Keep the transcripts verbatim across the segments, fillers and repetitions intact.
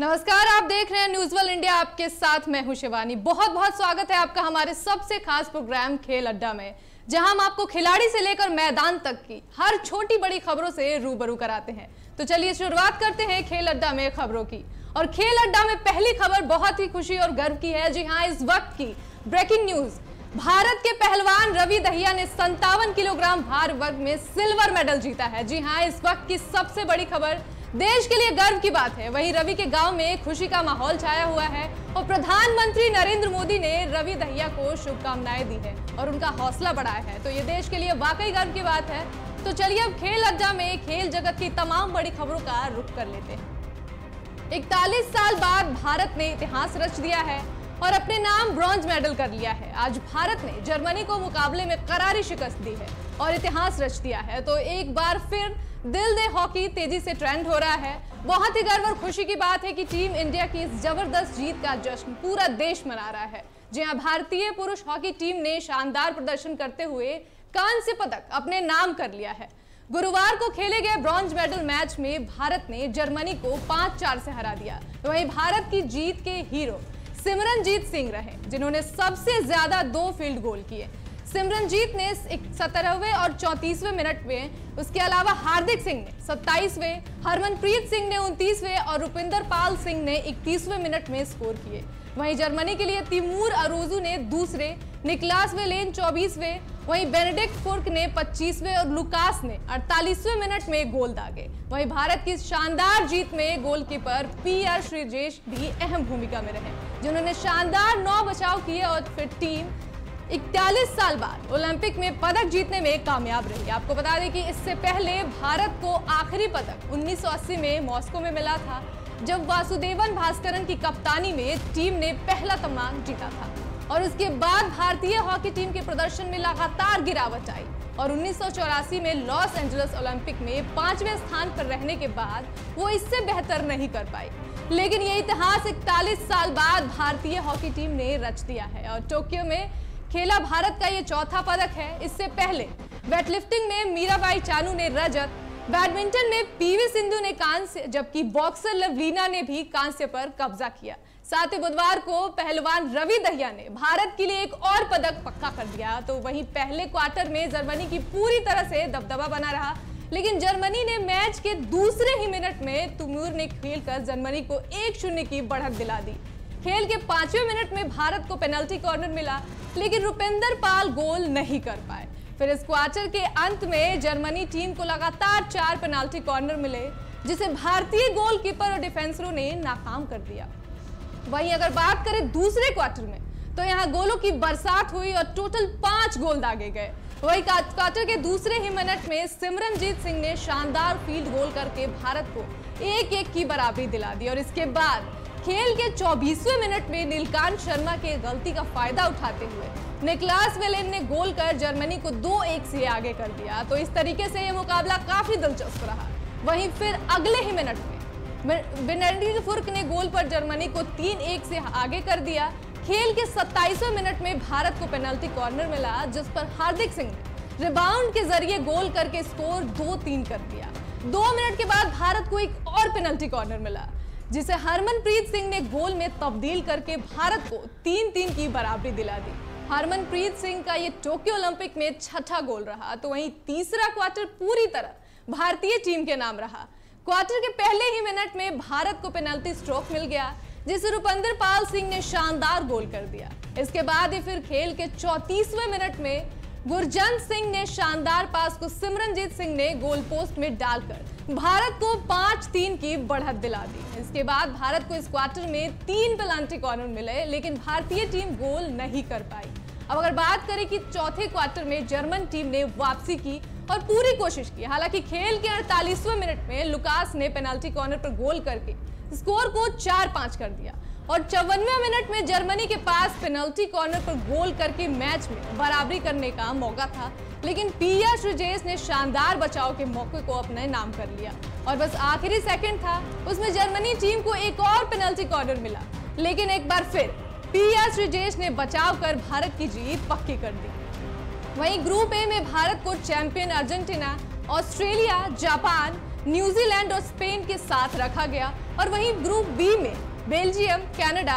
नमस्कार, आप देख रहे हैं न्यूज़ वर्ल्ड इंडिया, आपके साथ मैं हूं शिवानी। बहुत बहुत स्वागत है आपका हमारे सबसे खास प्रोग्राम खेल अड्डा में, जहां हम आपको खिलाड़ी से लेकर मैदान तक की हर छोटी बड़ी खबरों से रूबरू कराते हैं। तो चलिए शुरुआत करते हैं खेल अड्डा में खबरों की। और खेल अड्डा में पहली खबर बहुत ही खुशी और गर्व की है। जी हाँ, इस वक्त की ब्रेकिंग न्यूज, भारत के पहलवान रवि दहिया ने संतावन किलोग्राम भार वर्ग में सिल्वर मेडल जीता है। जी हाँ, इस वक्त की सबसे बड़ी खबर, देश के लिए गर्व की बात है। वहीं रवि के गांव में खुशी का माहौल छाया हुआ है और प्रधानमंत्री नरेंद्र मोदी ने रवि दहिया को शुभकामनाएं दी है और उनका हौसला बढ़ाया है। तो ये देश के लिए वाकई गर्व की बात है। तो चलिए अब खेल अड्डा में खेल जगत की तमाम बड़ी खबरों का रुख कर लेते हैं। इकतालीस साल बाद भारत ने इतिहास रच दिया है और अपने नाम ब्रॉन्ज मेडल कर लिया है। आज भारत ने जर्मनी को मुकाबले में करारी शिकस्त दी है और इतिहास रच दिया है। तो एक बार फिर दिल दे हॉकी तेजी से ट्रेंड हो रहा है। बहुत ही गर्व और खुशी की बात है कि टीम इंडिया की इस जबरदस्त जीत का जश्न पूरा देश मना रहा है। जी हां, भारतीय पुरुष हॉकी टीम ने शानदार प्रदर्शन करते हुए कांस्य पदक अपने नाम कर लिया है। गुरुवार को खेले गए ब्रॉन्ज मेडल मैच में भारत ने जर्मनी को पांच चार से हरा दिया। वहीं भारत की जीत के हीरो सिमरनजीत सिंह रहे, जिन्होंने सबसे ज्यादा दो फील्ड गोल किए। सिमरनजीत ने सत्तरवें और चौंतीसवें मिनट में, उसके अलावा हार्दिक सिंह ने सत्ताईसवें, हरमनप्रीत सिंह ने उनतीसवें और रुपिंदर पाल सिंह ने इकतीसवें मिनट में स्कोर किए। वहीं जर्मनी के लिए तिमूर अरोजू ने दूसरे, निकलास वेलेन चौबीसवें, वहीं बेनेडिक्ट फुर्क ने पच्चीसवें और लुकास ने अड़तालीसवें मिनट में गोल दागे। वहीं भारत की शानदार जीत में गोलकीपर पी आर श्रीजेश भी अहम भूमिका में रहे, जिन्होंने शानदार नौ बचाव किए और फिर टीम इकतालीस साल बाद ओलंपिक में पदक जीतने में कामयाब रही। आपको बता दें कि इससे पहले भारत को आखिरी पदक उन्नीस सौ अस्सी में मॉस्को में मिला था, जब वासुदेवन भास्करन की कप्तानी में टीम ने पहला तमगा जीता था। और उसके बाद भारतीय हॉकी टीम के प्रदर्शन में लगातार गिरावट आई और उन्नीस सौ चौरासी में लॉस एंजल्स ओलंपिक में पांचवें स्थान पर रहने के बाद वो इससे बेहतर नहीं कर पाई। लेकिन ये इतिहास इकतालीस साल बाद भारतीय हॉकी टीम ने रच दिया है और टोक्यो में खेला भारत का ये चौथा पदक है। इससे पहले वेटलिफ्टिंग में मीराबाई चानू ने रजत, बैडमिंटन में पीवी सिंधु ने कांस्य, जबकि बॉक्सर लवलीना ने भी कांस्य पर कब्जा किया। साथ ही बुधवार को पहलवान रवि दहिया ने भारत के लिए एक और पदक पक्का कर दिया। तो वहीं पहले क्वार्टर में जर्मनी की पूरी तरह से दबदबा बना रहा, लेकिन जर्मनी ने मैच के दूसरे ही मिनट में तिमूर ने खेलकर जर्मनी को एक शून्य की बढ़त दिला दी। खेल के पांचवें मिनट में भारत को पेनल्टी कॉर्नर मिला, लेकिन रुपिंदर पाल गोल नहीं कर पाए। फिर इस क्वार्टर के अंत में जर्मनी टीम को लगातार चार पेनल्टी कॉर्नर मिले, जिसे भारतीय गोलकीपर और डिफेंसरों ने नाकाम कर दिया। वहीं अगर बात करें दूसरे क्वार्टर में, तो यहाँ गोलों की बरसात हुई और टोटल पांच गोल दागे गए। वही क्वार्टर के दूसरे ही मिनट में सिमरनजीत सिंह ने शानदार फील्ड गोल करके भारत को एक एक की बराबरी दिला दी। और इसके बाद खेल के चौबीसवें मिनट में नीलकांत शर्मा के गलती का फायदा उठाते हुए निकलास वेलेन ने गोल कर जर्मनी को दो एक से आगे कर दिया। तो इस तरीके से यह मुकाबला काफी दिलचस्प रहा। वहीं फिर अगले ही मिनट में बेनेडिक्ट फुर्क ने गोल पर जर्मनी को तीन एक से आगे कर दिया। खेल के सत्ताईसवें मिनट में भारत को पेनल्टी कॉर्नर मिला, जिस पर हार्दिक सिंह ने रिबाउंड के जरिए गोल करके स्कोर दो तीन कर दिया। दो मिनट के बाद भारत को एक और पेनल्टी कॉर्नर मिला, जिसे हरमनप्रीत सिंह ने गोल में तब्दील करके भारत को तीन तीन की बराबरी दिला दी। हरमनप्रीत सिंह का ये टोक्यो ओलंपिक में छठा गोल रहा। तो वहीं तीसरा क्वार्टर पूरी तरह भारतीय टीम के नाम रहा। क्वार्टर के पहले ही मिनट में भारत को पेनल्टी स्ट्रोक मिल गया, जिसे रुपिंदर पाल सिंह ने शानदार गोल कर दिया। इसके बाद ही फिर खेल के चौंतीसवें मिनट में गुरजंत सिंह ने शानदार पास को सिमरनजीत सिंह ने गोल पोस्ट में डालकर भारत को पांच तीन की बढ़त दिला दी। इसके बाद भारत को इस क्वार्टर में तीन पेनल्टी कॉर्नर मिले, लेकिन भारतीय टीम गोल नहीं कर पाई। अब अगर बात करें कि चौथे क्वार्टर में जर्मन टीम ने वापसी की और पूरी कोशिश की। हालांकि खेल के अड़तालीसवें मिनट में लुकास ने पेनल्टी कॉर्नर पर गोल करके स्कोर को चार पांच कर दिया और चौवनवें मिनट में जर्मनी के पास पेनल्टी कॉर्नर पर गोल करके मैच में बराबरी करने का मौका था, लेकिन पी आर श्रीजेश ने शानदार बचाव के मौके को अपने नाम कर लिया। और बस आखिरी सेकंड था, उसमें जर्मनी टीम को एक और पेनल्टी कॉर्नर मिला, लेकिन एक बार फिर पी आर श्रीजेश ने बचाव कर भारत की जीत पक्की कर दी। वहीं ग्रुप ए में भारत को champion Argentina, Australia, Japan, New Zealand और स्पेन के साथ रखा गया। और वहीं ग्रुप बी में बेल्जियम, कनाडा,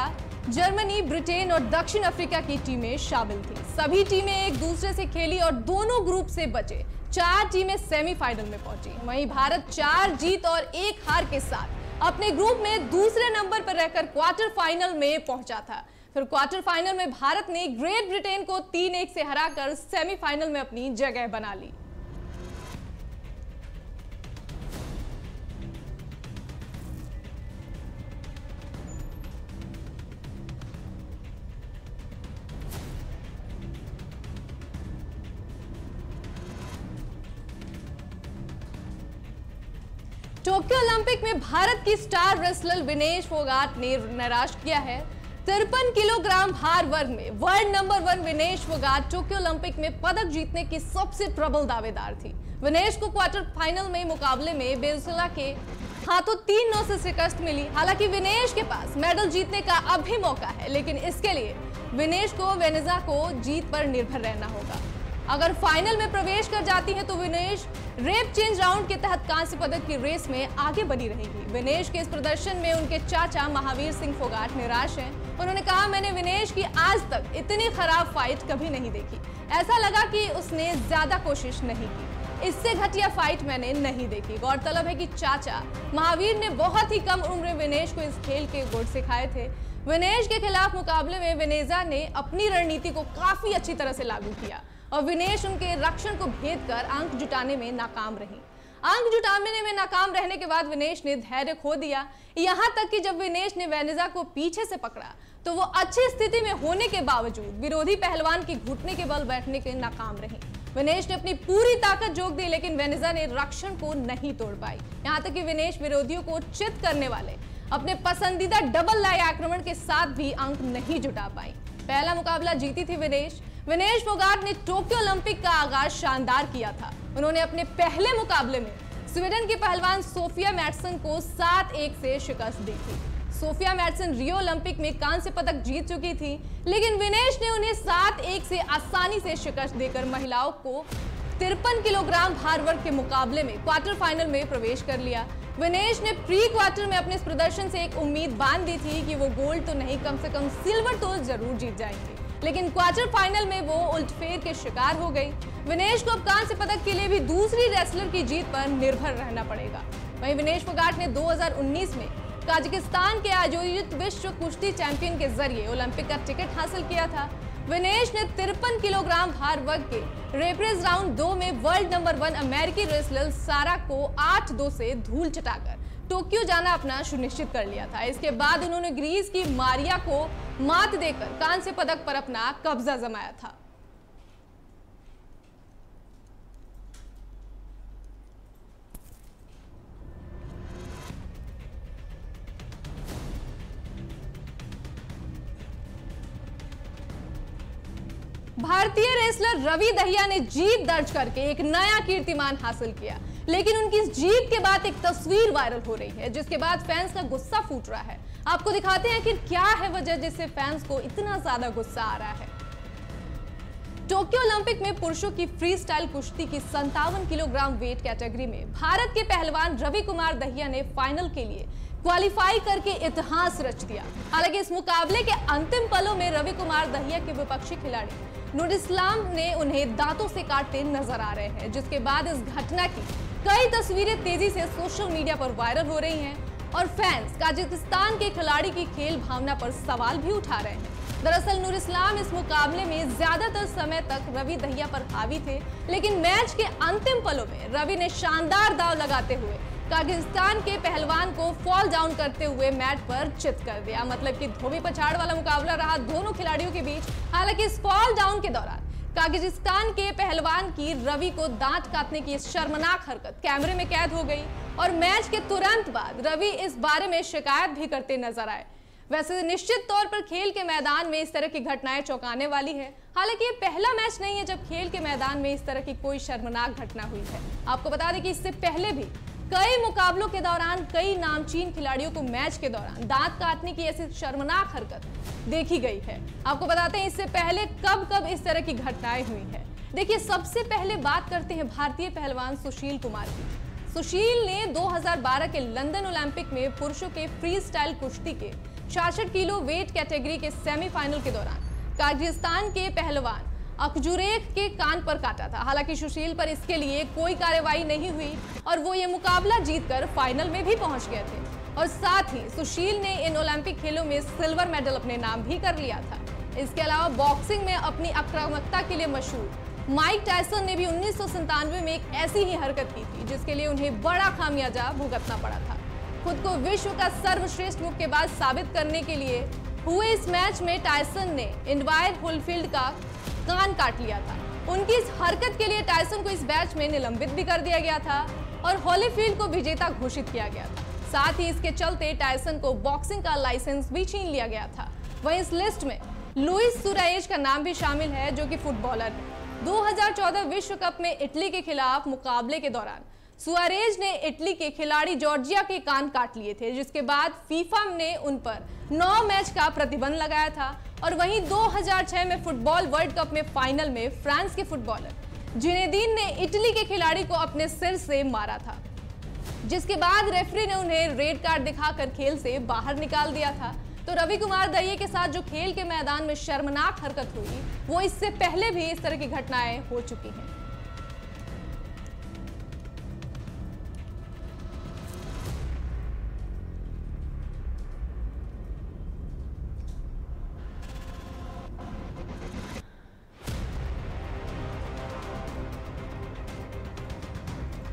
जर्मनी, ब्रिटेन और दक्षिण अफ्रीका की टीमें शामिल थी। सभी टीमें एक दूसरे से खेली और दोनों ग्रुप से बचे। चार टीमें सेमीफाइनल में पहुंची। वहीं भारत चार जीत और एक हार के साथ अपने ग्रुप में दूसरे नंबर पर रहकर क्वार्टर फाइनल में पहुंचा था। फिर क्वार्टर फाइनल में भारत ने ग्रेट ब्रिटेन को तीन एक से हराकर सेमीफाइनल में अपनी जगह बना ली। टोक्यो ओलंपिक में भारत की स्टार रेसलर विनेश फोगाट ने निराश किया है। तिरपन किलोग्राम भार वर्ग में world number one Vinesh Phogat Tokyo Olympic में पदक जीतने की सबसे प्रबल दावेदार थी। विनेश को क्वार्टर फाइनल में मुकाबले में बेल्जियम के हाथों तीन नौ से शिकस्त मिली। हालांकि विनेश के पास मेडल जीतने का अब भी मौका है, लेकिन इसके लिए विनेश को वेनेजा को जीत पर निर्भर रहना होगा। अगर फाइनल में प्रवेश कर जाती है तो विनेश रेप चेंज राउंड के तहत कांस्य पदक की रेस में आगे बनी रहेगी। विनेश के इस प्रदर्शन में उनके चाचा महावीर सिंह फोगाट निराश हैं। उन्होंने कहा, मैंने विनेश की आज तक इतनी खराब फाइट कभी नहीं देखी। ऐसा लगा कि उसने ज्यादा कोशिश नहीं की। इससे घटिया फाइट मैंने नहीं देखी। गौरतलब है कि चाचा महावीर ने बहुत ही कम उम्र में विनेश को इस खेल के गुण सिखाए थे। विनेश के खिलाफ मुकाबले में विनेजा ने अपनी रणनीति को काफी अच्छी तरह से लागू किया और विनेश उनके रक्षण को भेदकर अंक जुटाने में नाकाम रही। अंक जुटाने में नाकाम रहने के बाद विनेश ने धैर्य खो दिया। यहां तक कि जब विनेश ने वेनेजा को पीछे से पकड़ा तो वो अच्छी स्थिति में होने के बावजूद विरोधी पहलवान के घुटने के बल बैठने के नाकाम रही। विनेश ने अपनी पूरी ताकत झोंक दी, लेकिन वेनेजा ने रक्षण को नहीं तोड़ पाई। यहाँ तक कि विनेश विरोधियों को चित करने वाले अपने पसंदीदा डबल लाई आक्रमण के साथ भी अंक नहीं जुटा पाई। पहला मुकाबला जीती थी विनेश। विनेश फोगाट ने टोक्यो ओलंपिक का आगाज शानदार किया था। उन्होंने अपने पहले मुकाबले में स्वीडन की पहलवान सोफिया मैटसन को सात एक से शिकस्त दी थी। सोफिया मैटसन रियो ओलंपिक में कांस्य पदक जीत चुकी थी, लेकिन विनेश ने उन्हें सात एक से आसानी से शिकस्त देकर महिलाओं को तिरपन किलोग्राम भार वर्ग के मुकाबले में क्वार्टर फाइनल में प्रवेश कर लिया। विनेश ने प्री क्वार्टर में अपने इस प्रदर्शन से एक उम्मीद बांध दी थी कि वो गोल्ड तो नहीं, कम से कम सिल्वर तो जरूर जीत जाएंगे, लेकिन क्वार्टर फाइनल में वो उलटफेर के शिकार हो गई। विनेश को अब कांस्य पदक के लिए भी दूसरी रेसलर की जीत पर निर्भर रहना पड़ेगा। वहीं विनेश फोगाट ने दो हज़ार उन्नीस में कजाकिस्तान के आयोजित विश्व कुश्ती चैंपियन के जरिए ओलंपिक का टिकट हासिल किया था। विनेश ने तिरपन किलोग्राम भार वर्ग के रेपरेज राउंड दो में वर्ल्ड नंबर वन अमेरिकी रेसलर सारा को आठ दो से धूल चटाकर टोक्यो जाना अपना सुनिश्चित कर लिया था। इसके बाद उन्होंने ग्रीस की मारिया को मात देकर कांस्य पदक पर अपना कब्जा जमाया था। भारतीय रेसलर रवि दहिया ने जीत दर्ज करके एक नया कीर्तिमान हासिल किया, लेकिन उनकी इस जीत के बाद एक तस्वीर वायरल हो रही है जिसके बाद फैंस का गुस्सा फूट रहा है। आपको दिखाते हैं कि क्या है वजह जिससे फैंस को इतना ज्यादा गुस्सा आ रहा है। टोक्यो ओलंपिक में पुरुषों की फ्रीस्टाइल कुश्ती की संतावन किलोग्राम वेट कैटेगरी में भारत के पहलवान रवि कुमार दहिया ने फाइनल के लिए क्वालिफाई करके इतिहास रच दिया। हालांकि इस मुकाबले के अंतिम पलों में रवि कुमार दहिया के विपक्षी खिलाड़ी नूर इस्लाम ने उन्हें दांतों से काटते नजर आ रहे हैं, जिसके बाद इस घटना की कई तस्वीरें तेजी से सोशल मीडिया पर वायरल हो रही हैं और फैंस कजाकिस्तान के खिलाड़ी की खेल भावना पर सवाल भी उठा रहे हैं। दरअसल नूर इस्लाम इस मुकाबले में ज्यादातर समय तक रवि दहिया पर हावी थे, लेकिन मैच के अंतिम पलों में रवि ने शानदार दाव लगाते हुए कजाकिस्तान के पहलवान को फॉल डाउन करते हुए मैट पर चित कर दिया। मतलब कि धोबी पछाड़ वाला मुकाबला रहा दोनों खिलाड़ियों के बीच। हालांकि इस फॉल डाउन के दौरान कजाकिस्तान के पहलवान की रवि को दांत काटने की शर्मनाक हरकत कैमरे में कैद हो गई और मैच के तुरंत बाद रवि इस बारे में शिकायत भी करते नजर आए। वैसे निश्चित तौर पर खेल के मैदान में इस तरह की घटनाएं चौंकाने वाली है। हालांकि ये पहला मैच नहीं है जब खेल के मैदान में इस तरह की कोई शर्मनाक घटना हुई है। आपको बता दें कि इससे पहले भी कई मुकाबलों के दौरान कई नामचीन खिलाड़ियों को मैच के दौरान दांत काटने की ऐसी शर्मनाक हरकत देखी गई है। आपको बताते हैं इससे पहले कब कब इस तरह की घटनाएं हुई है। देखिए, सबसे पहले बात करते हैं भारतीय पहलवान सुशील कुमार की। सुशील ने दो हज़ार बारह के लंदन ओलंपिक में पुरुषों के फ्रीस्टाइल कुश्ती के छियासठ किलो वेट कैटेगरी के सेमीफाइनल के दौरान किर्गिस्तान के पहलवान अकजुरेख के कान पर काटा था। हालांकि सुशील पर इसके लिए कोई कार्रवाई नहीं हुई और वो ये मुकाबला जीतकर फाइनल में भी पहुंच गए थे। और साथ ही सुशील ने इन ओलंपिक खेलों में सिल्वर मेडल अपने नाम भी कर लिया था। इसके अलावा बॉक्सिंग में अपनी आक्रामकता के लिए मशहूर माइक टायसन ने भी उन्नीस सौ संतानवे में एक ऐसी ही हरकत की थी जिसके लिए उन्हें बड़ा खामियाजा भुगतना पड़ा था। खुद को विश्व का सर्वश्रेष्ठ मुक्केबाज साबित करने के लिए हुए इस मैच में टायसन ने इंडवायर होलफील्ड का कान काट लिया था। उनकी इस हरकत के लिए टायसन को इस मैच में निलंबित भी कर दिया गया था और होलीफील्ड को विजेता घोषित किया गया था। साथ ही इसके चलते टायसन को बॉक्सिंग का लाइसेंस भी छीन लिया गया था। वहीं इस लिस्ट में लुइस सुआरेज का नाम भी शामिल है जो कि फुटबॉलर है। दो हज़ार चौदह विश्व कप में इटली के खिलाफ मुकाबले के दौरान सुआरेज ने इटली के खिलाड़ी जॉर्जिया के कान काट लिए थे, जिसके बाद फीफा ने उन पर नौ मैच का प्रतिबंध लगाया था। और वहीं दो हज़ार छह में फुटबॉल वर्ल्ड कप में फाइनल में फ्रांस के फुटबॉलर जिनेदीन ने इटली के खिलाड़ी को अपने सिर से मारा था, जिसके बाद रेफरी ने उन्हें रेड कार्ड दिखाकर खेल से बाहर निकाल दिया था। तो रवि कुमार दहिया के साथ जो खेल के मैदान में शर्मनाक हरकत हुई, वो इससे पहले भी इस तरह की घटनाएं हो चुकी हैं।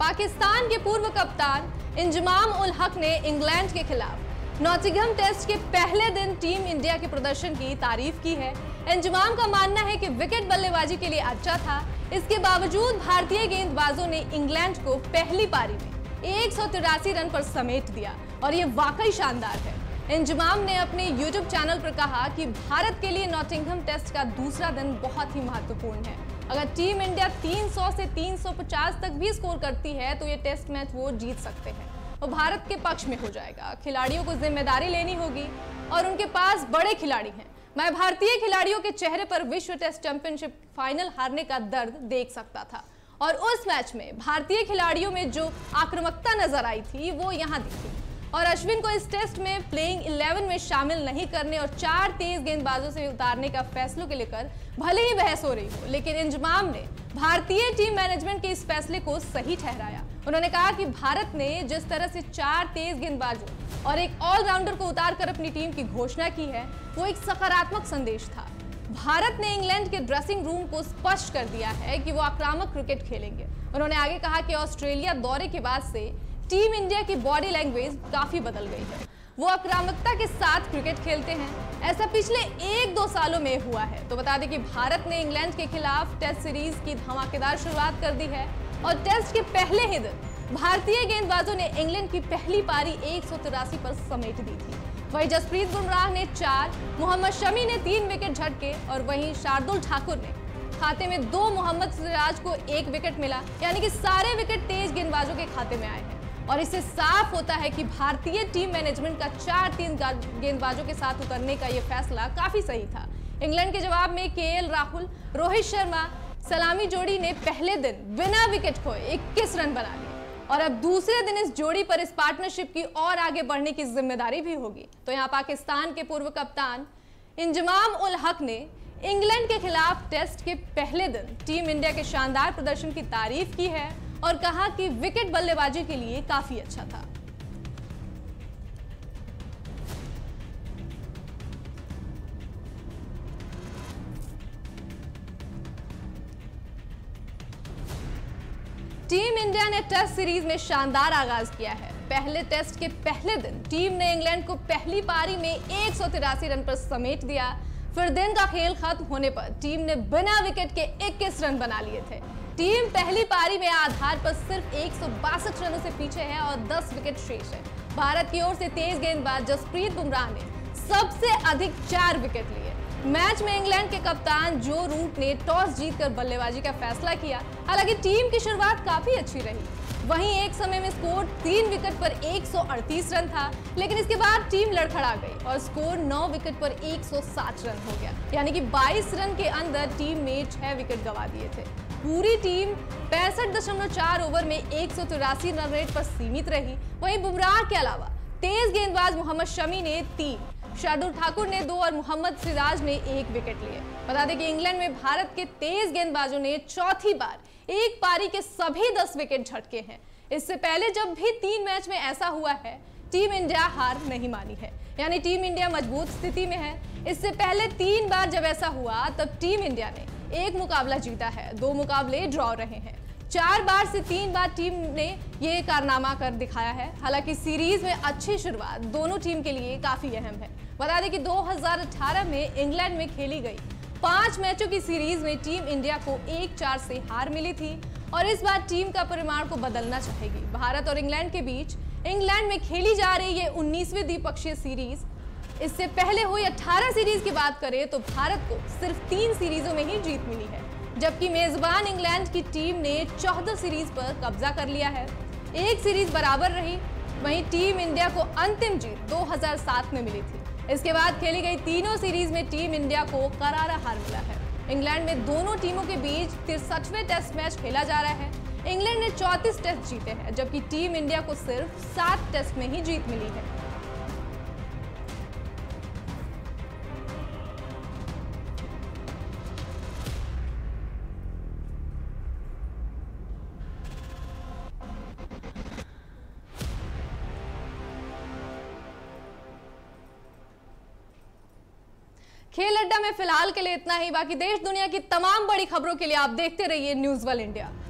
पाकिस्तान के पूर्व कप्तान इंजमाम-उल-हक ने इंग्लैंड के खिलाफ नॉटिंघम टेस्ट के पहले दिन टीम इंडिया के प्रदर्शन की तारीफ की है। इंजमाम का मानना है कि विकेट बल्लेबाजी के लिए अच्छा था। इसके बावजूद भारतीय गेंदबाजों ने इंग्लैंड को पहली पारी में एक सौ तिरासी रन पर समेट दिया और ये वाकई शानदार है। इंजमाम ने अपने यूट्यूब चैनल पर कहा कि भारत के लिए नॉटिंघम टेस्ट का दूसरा दिन बहुत ही महत्वपूर्ण है। अगर टीम इंडिया तीन सौ से तीन सौ पचास तक भी स्कोर करती है तो ये टेस्ट मैच वो जीत सकते हैं और भारत के पक्ष में हो जाएगा। खिलाड़ियों को जिम्मेदारी लेनी होगी और उनके पास बड़े खिलाड़ी हैं। मैं भारतीय खिलाड़ियों के चेहरे पर विश्व टेस्ट चैंपियनशिप फाइनल हारने का दर्द देख सकता था और उस मैच में भारतीय खिलाड़ियों में जो आक्रामकता नजर आई थी वो यहाँ दिखी। और अश्विन को इस टेस्ट में प्लेइंग इलेवन में शामिल नहीं करने और चार तेज गेंदबाजों से उतारने का फैसलों के लेकर भले ही बहस हो रही हो, लेकिन इंजमाम ने भारतीय टीम मैनेजमेंट के इस फैसले को सही ठहराया। उन्होंने कहा कि भारत ने जिस तरह से चार तेज गेंदबाजों और एक ऑलराउंडर को उतारकर अपनी टीम की घोषणा की है वो एक सकारात्मक संदेश था। भारत ने इंग्लैंड के ड्रेसिंग रूम को स्पष्ट कर दिया है कि वो आक्रामक क्रिकेट खेलेंगे। उन्होंने आगे कहा कि ऑस्ट्रेलिया दौरे के बाद से टीम इंडिया की बॉडी लैंग्वेज काफी बदल गई है। वो आक्रामकता के साथ क्रिकेट खेलते हैं। ऐसा पिछले एक दो सालों में हुआ है। तो बता दें कि भारत ने इंग्लैंड के खिलाफ टेस्ट सीरीज की धमाकेदार शुरुआत कर दी है और टेस्ट के पहले ही दिन भारतीय गेंदबाजों ने इंग्लैंड की पहली पारी एक सौ तिरासी पर समेट दी थी। वहीं जसप्रीत बुमराह ने चार, मोहम्मद शमी ने तीन विकेट झटके और वहीं शार्दुल ठाकुर ने खाते में दो, मोहम्मद सिराज को एक विकेट मिला। यानी कि सारे विकेट तेज गेंदबाजों के खाते में आए हैं और इससे साफ होता है कि भारतीय टीम मैनेजमेंट का चार तीन गेंदबाजों के साथ उतरने का यह फैसला काफी सही था। इंग्लैंड के जवाब में के एल राहुल, रोहित शर्मा सलामी जोड़ी ने पहले दिन बिना विकेट खोए इक्कीस रन बना लिए और अब दूसरे दिन इस जोड़ी पर इस पार्टनरशिप की और आगे बढ़ने की जिम्मेदारी भी होगी। तो यहाँ पाकिस्तान के पूर्व कप्तान इंजमाम-उल-हक ने इंग्लैंड के खिलाफ टेस्ट के पहले दिन टीम इंडिया के शानदार प्रदर्शन की तारीफ की है और कहा कि विकेट बल्लेबाजी के लिए काफी अच्छा था। टीम इंडिया ने टेस्ट सीरीज में शानदार आगाज किया है। पहले टेस्ट के पहले दिन टीम ने इंग्लैंड को पहली पारी में एक सौ तिरासी रन पर समेट दिया। फिर दिन का खेल खत्म होने पर टीम ने बिना विकेट के इक्कीस रन बना लिए थे। टीम पहली पारी में आधार पर सिर्फ एक सौ बासठ रनों से पीछे है और दस विकेट शेष है। भारत की ओर से तेज गेंदबाज जसप्रीत बुमराह ने सबसे अधिक चार विकेट लिए। मैच में इंग्लैंड के कप्तान जो रूट ने टॉस जीतकर बल्लेबाजी का फैसला किया। हालांकि टीम की शुरुआत काफी अच्छी रही। वहीं एक समय में स्कोर तीन विकेट पर एक सौ अड़तीस रन था, लेकिन इसके बाद टीम लड़खड़ा गई और स्कोर नौ विकेट पर एक सौ साठ रन हो गया। यानी कि बाईस रन के अंदर टीम ने छह विकेट गंवा दिए थे। पूरी टीम पैंसठ दशमलव चार ओवर में एक सौ तिरासी रन रेट पर सीमित रही। वहीं बुमराह के अलावा तेज गेंदबाज मोहम्मद शमी ने तीन, शार्दुल ठाकुर ने दो और मोहम्मद सिराज ने एक विकेट लिए। बता दें कि इंग्लैंड में भारत के तेज गेंदबाजों ने चौथी बार एक पारी के सभी दस विकेट झटके हैं। इससे पहले जब भी तीन मैच में ऐसा हुआ है, टीम इंडिया हार नहीं मानी है, यानी टीम इंडिया मजबूत स्थिति में है। इससे पहले तीन बार जब ऐसा हुआ तब टीम इंडिया ने एक मुकाबला जीता है, दो मुकाबले ड्रॉ रहे हैं। चार बार से तीन बार टीम ने ये कारनामा कर दिखाया है। हालांकि सीरीज में अच्छी शुरुआत दोनों टीम के लिए काफी अहम है। बता दें कि दो हज़ार अठारह में इंग्लैंड में खेली गई पांच मैचों की सीरीज में टीम इंडिया को एक चार से हार मिली थी और इस बार टीम का परिमाण को बदलना चाहेगी। भारत और इंग्लैंड के बीच इंग्लैंड में खेली जा रही ये उन्नीसवीं द्विपक्षीय सीरीज। इससे पहले हुई अठारह सीरीज की बात करें तो भारत को सिर्फ तीन सीरीजों में ही जीत मिली है, जबकि मेजबान इंग्लैंड की टीम ने चौदह सीरीज पर कब्जा कर लिया है, एक सीरीज बराबर रही। वहीं टीम इंडिया को अंतिम जीत दो हज़ार सात में मिली थी। इसके बाद खेली गई तीनों सीरीज में टीम इंडिया को करारा हार मिला है। इंग्लैंड में दोनों टीमों के बीच तिरसठवें टेस्ट मैच खेला जा रहा है। इंग्लैंड ने चौंतीस टेस्ट जीते हैं, जबकि टीम इंडिया को सिर्फ सात टेस्ट में ही जीत मिली है। खेल अड्डा में फिलहाल के लिए इतना ही। बाकी देश दुनिया की तमाम बड़ी खबरों के लिए आप देखते रहिए न्यूज़ वर्ल्ड इंडिया।